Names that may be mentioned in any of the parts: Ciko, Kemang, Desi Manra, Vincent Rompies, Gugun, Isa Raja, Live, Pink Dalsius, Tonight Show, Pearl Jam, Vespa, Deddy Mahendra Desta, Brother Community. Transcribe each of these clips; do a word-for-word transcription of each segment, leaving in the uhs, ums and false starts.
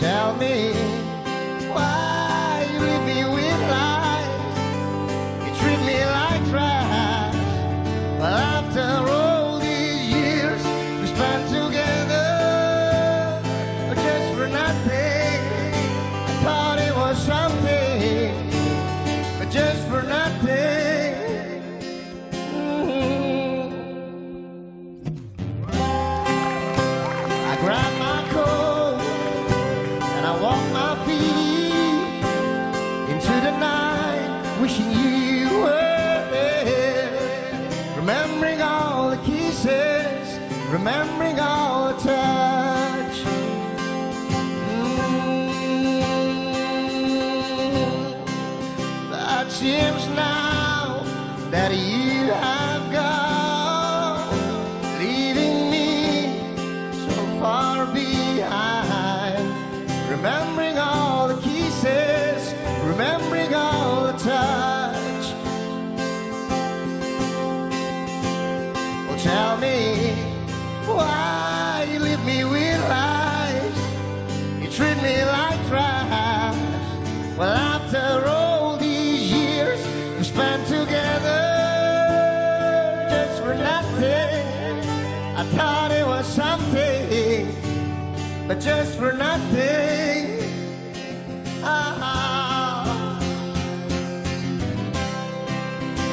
tell me why you leave me with lies. You treat me like trash. But after all these years we spent together, just for nothing. I thought it was something, but just for nothing. Mm-hmm. I grabbed my coat and I walked my feet into the night, wishing you were there. Remembering all the kisses, remembering all the touch. Mm-hmm. That seems now that you have gone. Remembering all the kisses, remembering all the touch. Oh, tell me why you leave me with lies. You treat me like trash. Well, after all these years we spent together, just for nothing. I thought it was something, but just for nothing. Ah,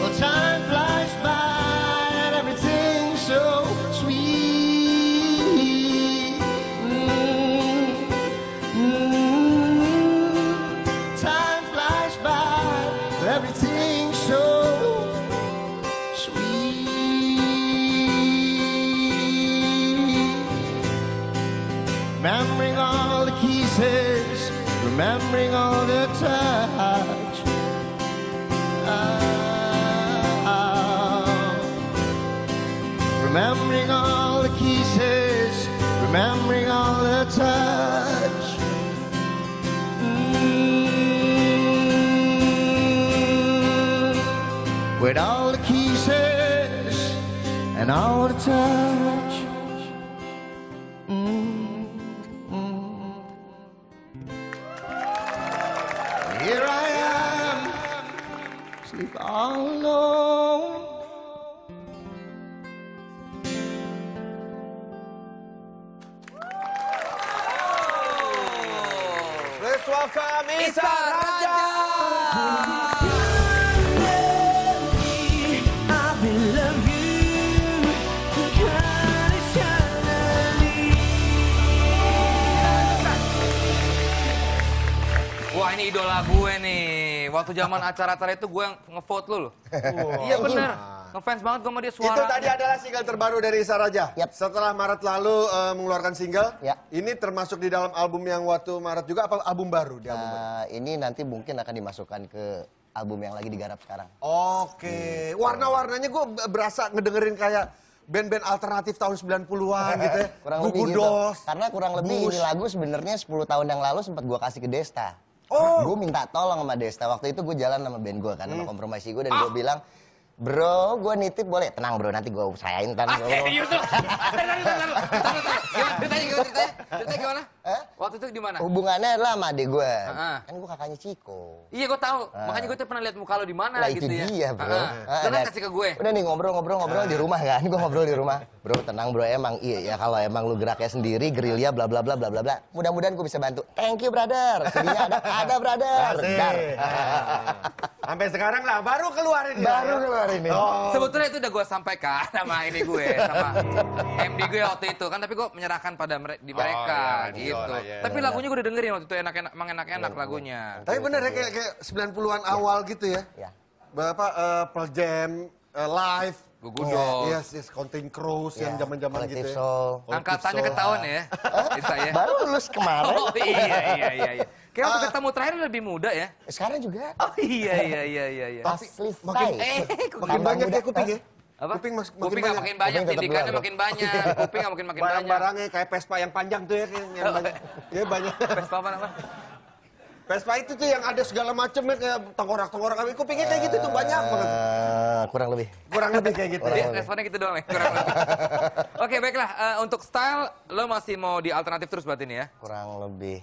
well, time flies by and everything's so sweet. Mm. Mm. Time flies by and everything's so sweet. Remembering all the kisses, remembering all the touch. Oh. Remembering all the kisses, remembering all the touch. Mm. With all the kisses and all the touch. Mm. Here I am, sleep all alone. Let's welcome Isa Raja. Ini idola gue nih. Waktu zaman acara-acara itu gue yang ngevote lu loh. Wow. Iya benar. Ngefans banget gue sama dia suara. Itu tadi adalah single terbaru dari Isa Raja. Yep. Setelah Maret lalu uh, mengeluarkan single. Yep. Ini termasuk di dalam album yang waktu Maret juga apa album baru? Di album uh, baru? Ini nanti mungkin akan dimasukkan ke album yang lagi digarap sekarang. Oke. Okay. Hmm. Warna-warnanya gue berasa ngedengerin kayak band-band alternatif tahun sembilan puluhan gitu ya. Kurang lebih gitu. Karena kurang lebih ini lagu sebenarnya sepuluh tahun yang lalu sempat gue kasih ke Desta. Oh. Gue minta tolong sama Desta, waktu itu gue jalan sama band gue kan, hmm. sama kompromisi gue, dan ah. gue bilang, bro gue nitip boleh? Tenang bro, nanti gue usahain kan. Ah, serius lu? Ceritanya gimana? Ceritanya gimana? Waktu itu gimana? Hubungannya adalah sama adik gue, uh -huh. kan gue kakaknya Ciko. Iya gue tahu, uh. makanya gue tuh pernah lihat muka lo di mana gitu ya. Lah itu dia bro. Uh -huh. Tenang kasih ke gue. Udah nih ngobrol-ngobrol-ngobrol uh. di rumah kan, gue ngobrol di rumah. Bro tenang bro, emang iya ya kalau emang lu geraknya sendiri, gerilya bla bla bla bla bla bla. Mudah-mudahan gue bisa bantu. Thank you brother. Sedihnya ada, ada brother. Sampai sekarang lah, baru keluarin ya. Baru keluarin ya. Oh. Sebetulnya itu udah gue sampaikan sama ini gue, sama M D gue waktu itu kan, tapi gue menyerahkan pada di mereka oh, ya, gitu. Ya, tapi ya, lagunya gue udah dengerin waktu itu enak-enak, emang enak-enak lagunya. Tapi bener ya kayak, kayak sembilan puluhan ya. Awal gitu ya. Ya. Bapak uh, Pearl Jam, uh, Live, Gugun, oh, yes, yes, Counting Crows yeah. yang zaman-zaman gitu. Ya. Angkatannya ketahuan ya. ya. Baru lulus kemarin. Oh, iya iya iya. iya. Kayak waktu uh, ketemu terakhir lebih muda ya. Sekarang juga. Oh iya iya iya iya. iya. Tapi makin, eh, makin banyak ya kuping ya. Apa? Kuping makin kuping banyak, makin banyak tindikannya makin banyak, kuping nggak makin makin banyak. Barang-barangnya kayak Vespa yang panjang tuh ya, yang banyak. Ya banyak. Vespa apa apa? Vespa itu tuh yang ada segala macam ya, kayak tengkorak-tengkorak kami kupingnya kayak gitu tuh banyak banget. Kurang lebih. Kurang lebih kayak gitu. Jadi responnya gitu doang ya, kurang lebih. Oke, baiklah, uh, untuk style lo masih mau di alternatif terus berarti nih ya? Kurang lebih.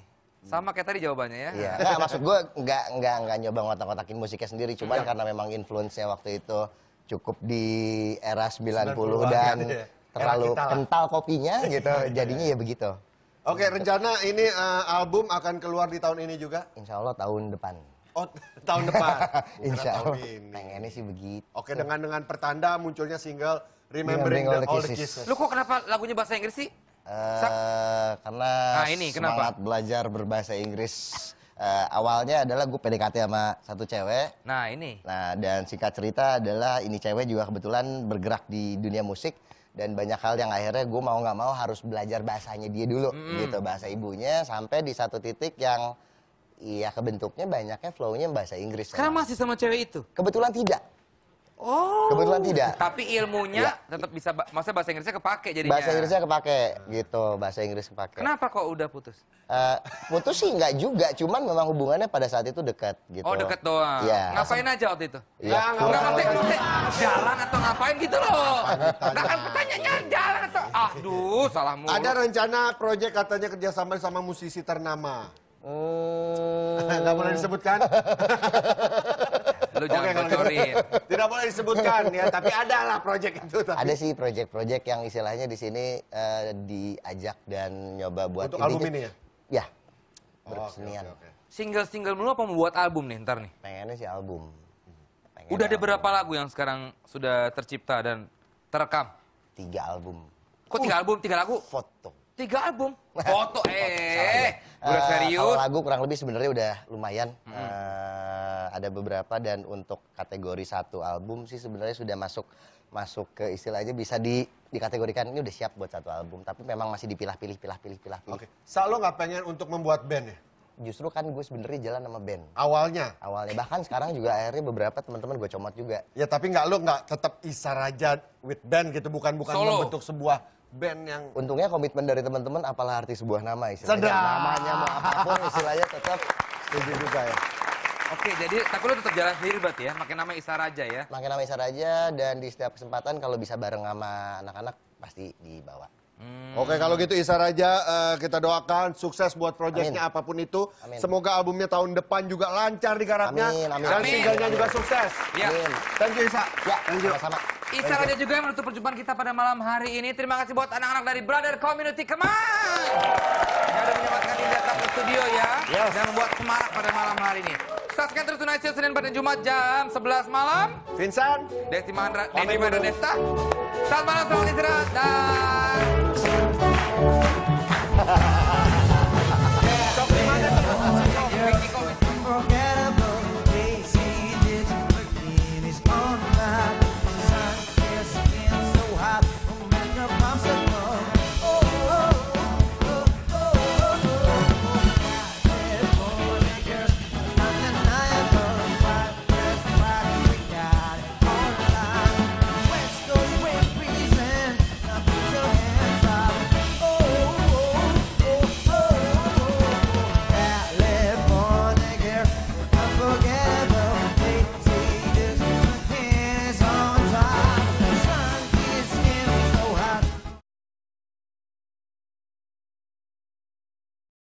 Sama kayak tadi jawabannya ya? Iya, nggak, maksud gue nggak, nggak, nggak nyoba ngotak-ngotakin musiknya sendiri. Cuman karena memang influence-nya waktu itu cukup di era sembilan puluh dan ya, terlalu kental kopinya gitu. Jadinya ya begitu. Oke, gitu. Rencana ini uh, album akan keluar di tahun ini juga? Insya Allah tahun depan. Oh, tahun depan? Insya Allah, pengennya sih begitu. Oke, dengan dengan pertanda munculnya single Remembering, Remembering the All the Kisses. Lu kok kenapa lagunya bahasa Inggris sih? Uh, karena nah, ini, semangat belajar berbahasa Inggris uh, awalnya adalah gue P D K T sama satu cewek. Nah ini. Nah dan singkat cerita adalah ini cewek juga kebetulan bergerak di dunia musik dan banyak hal yang akhirnya gue mau nggak mau harus belajar bahasanya dia dulu, mm-hmm. gitu bahasa ibunya sampai di satu titik yang iya kebentuknya banyaknya flownya bahasa Inggris. Karena masih sama cewek itu? Kebetulan tidak. Oh, kebetulan tidak. Tapi ilmunya ya. Tetap bisa, maksudnya bahasa Inggrisnya kepake jadinya. Bahasa Inggrisnya kepake, gitu. Bahasa Inggris kepake. Kenapa kok udah putus? Uh, putus sih nggak juga, cuman memang hubungannya pada saat itu dekat, gitu. Oh dekat doang. Ya. Ngapain aja waktu itu? Ya, nah, nggak ngapain, jalan atau ngapain gitu loh. Nah kan pertanyaannya jalan atau, aduh salah mulu. Ada rencana proyek katanya kerjasama sama musisi ternama. Hmm. Nggak boleh disebutkan. Lu jangan bocorin. Tidak boleh disebutkan ya, tapi adalah proyek itu. Tapi. Ada sih proyek-proyek yang istilahnya di sini uh, diajak dan nyoba buat untuk ini album ini ya? Ya, oh, berkesenian. Okay, okay, okay. Single-single mulu apa membuat album nih ntar nih? Pengennya sih album. Pengennya udah ada album. Berapa lagu yang sekarang sudah tercipta dan terekam? Tiga album. Kok tiga uh, album, tiga lagu? Foto. Tiga album? Foto, eh. Udah serius? Uh, lagu kurang lebih sebenarnya udah lumayan. Hmm. Uh, ada beberapa dan untuk kategori satu album sih sebenarnya sudah masuk masuk ke istilahnya bisa di, dikategorikan ini udah siap buat satu album. Tapi memang masih dipilah-pilih, pilah-pilih, pilah-pilih. Oke. Sal, lo nggak pengen untuk membuat band ya? Justru kan gue sebenarnya jalan sama band. Awalnya? Awalnya. Bahkan sekarang juga akhirnya beberapa teman-teman gue comot juga. Ya tapi nggak lo nggak tetap Isa Raja with band gitu? Bukan, bukan solo. Membentuk sebuah band yang... Untungnya komitmen dari teman-teman apalah arti sebuah nama istilahnya. Sedang. Namanya mau apapun istilahnya tetap setuju juga ya. Oke, jadi tapi lu tetap jalan sendiri berarti ya, makin nama Isa Raja ya? Makin nama Isa Raja dan di setiap kesempatan kalau bisa bareng sama anak-anak pasti dibawa. Hmm. Oke, kalau gitu Isa Raja uh, kita doakan sukses buat proyeknya apapun itu. Amin. Semoga albumnya tahun depan juga lancar digarapnya. Amin, amin. Dan singlenya juga sukses. Ya. Amin. Thank you Isa. Ya, thank you. Sama-sama. Isa Raja juga yang menutup perjumpaan kita pada malam hari ini. Terima kasih buat anak-anak dari Brother Community Kemang. Yang sudah menyempatkan diri datang ke studio ya. Yes. Dan membuat semarak pada malam hari ini. Saksikan terus Tonight Show Senin pada Jumat jam sebelas malam. Vincent, Desi Manra, Deddy Mahendra Desta. Selamat malam, selamat istirahat dan...